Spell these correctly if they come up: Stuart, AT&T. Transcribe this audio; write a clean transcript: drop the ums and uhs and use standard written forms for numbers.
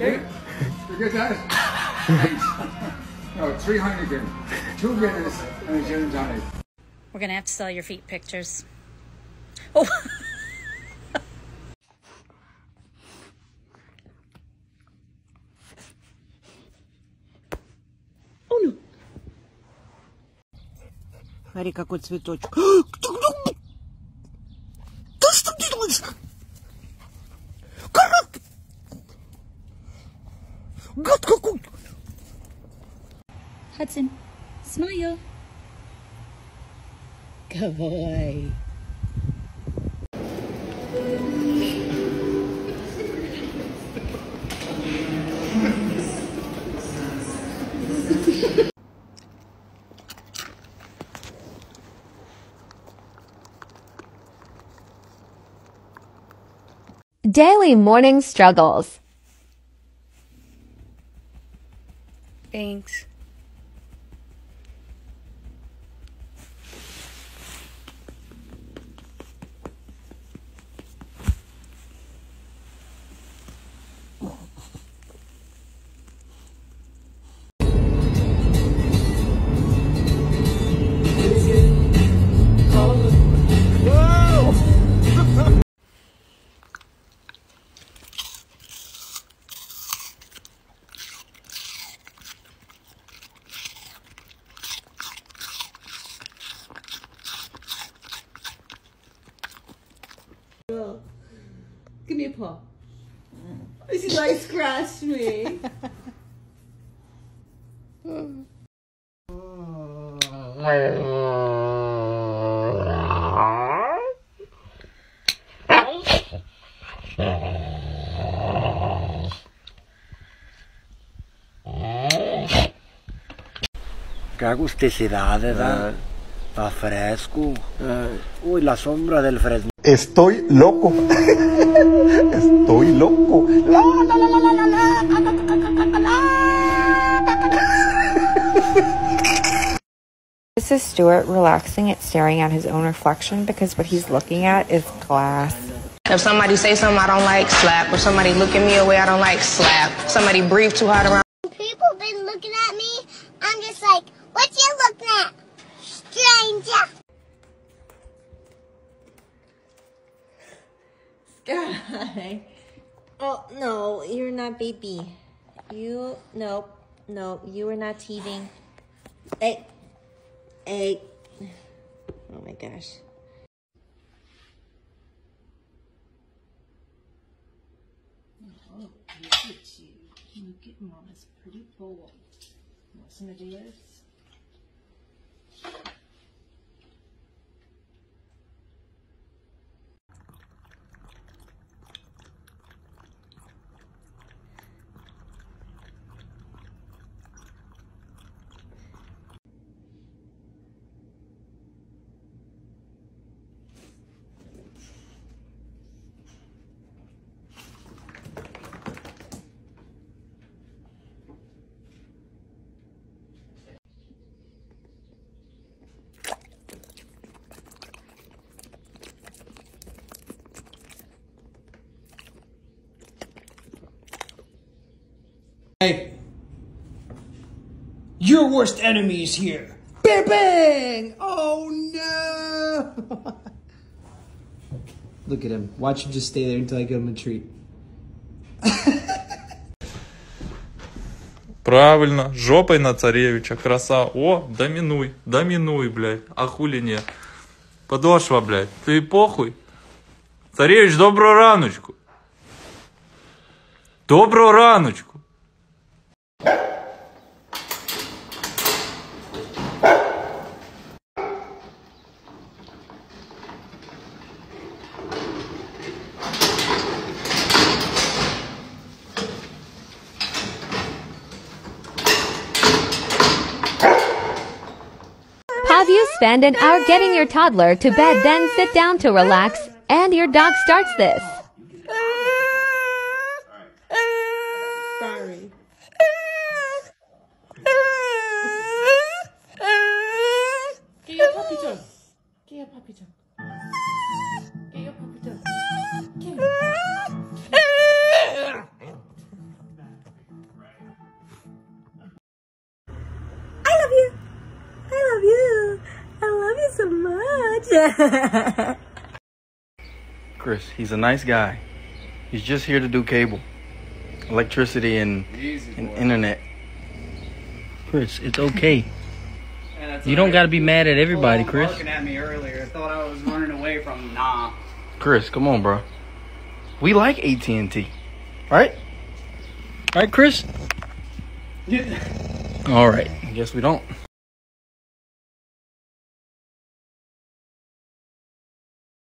Okay? You good, guys? No, 300 again. 2 minutes and a gin and tonic. We're gonna have to sell your feet pictures. Oh! Oh no! Смотри, какой цветочек. Да что ты делаешь? Коробка! Гад какой! Hudson, smile. Good boy. Daily morning struggles. Thanks. Give me a paw. She's like scratched me. Qué agusticidad, ¿verdad? Está fresco. Uy, la sombra del fresno. Estoy loco. Estoy loco. La, la, la, la, la, la. This is Stuart relaxing at staring at his own reflection because what he's looking at is glass. If somebody say something I don't like, slap. If somebody look at me away I don't like, slap. If somebody breathe too hard around. People been looking at me. I'm just like, what you looking at, stranger? Sky. Oh no, you're not baby. You no, you are not teething. Hey, hey. Oh my gosh. Oh, look at you. Look at Mama's pretty bowl. Want some ideas? Hey, your worst enemy is here. Bang, bang! Oh no! Look at him. Watch him just stay there until I give him a treat. Правильно, жопой на царевича, краса. О, доминуй, доминуй, блядь. А хули нет? Подошва, блядь. Ты похуй? Царевич, добрую раночку. Добрую раночку. You spend an hour getting your toddler to bed, then sit down to relax, and your dog starts this. Sorry. Get your puppy dog. Get your puppy dog. Get your puppy dog. Get your puppy dog. much. Chris, he's a nice guy. He's just here to do cable, electricity, and internet. Chris, it's okay. Yeah, you don't got to be mad at everybody, Chris. Looking at me earlier, I thought I was running away from nah. Chris, come on, bro. We like AT&T, right? Right, Chris? Yeah. All right. I guess we don't.